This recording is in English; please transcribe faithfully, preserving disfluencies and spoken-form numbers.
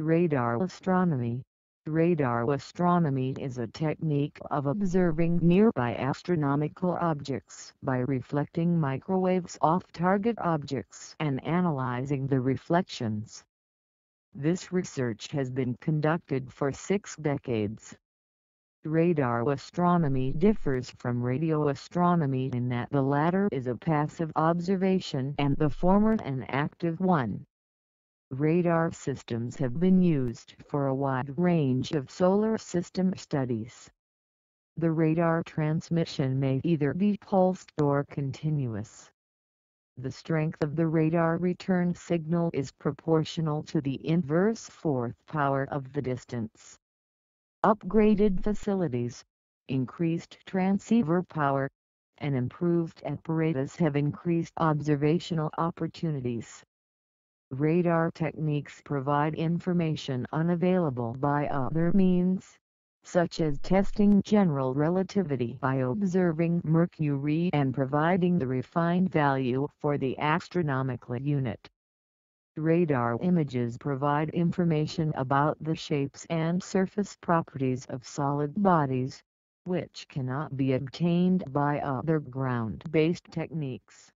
Radar astronomy. Radar astronomy is a technique of observing nearby astronomical objects by reflecting microwaves off target objects and analyzing the reflections. This research has been conducted for six decades. Radar astronomy differs from radio astronomy in that the latter is a passive observation and the former an active one. Radar systems have been used for a wide range of solar system studies. The radar transmission may either be pulsed or continuous. The strength of the radar return signal is proportional to the inverse fourth power of the distance. Upgraded facilities, increased transceiver power, and improved apparatus have increased observational opportunities. Radar techniques provide information unavailable by other means, such as testing general relativity by observing Mercury and providing the refined value for the astronomical unit. Radar images provide information about the shapes and surface properties of solid bodies, which cannot be obtained by other ground-based techniques.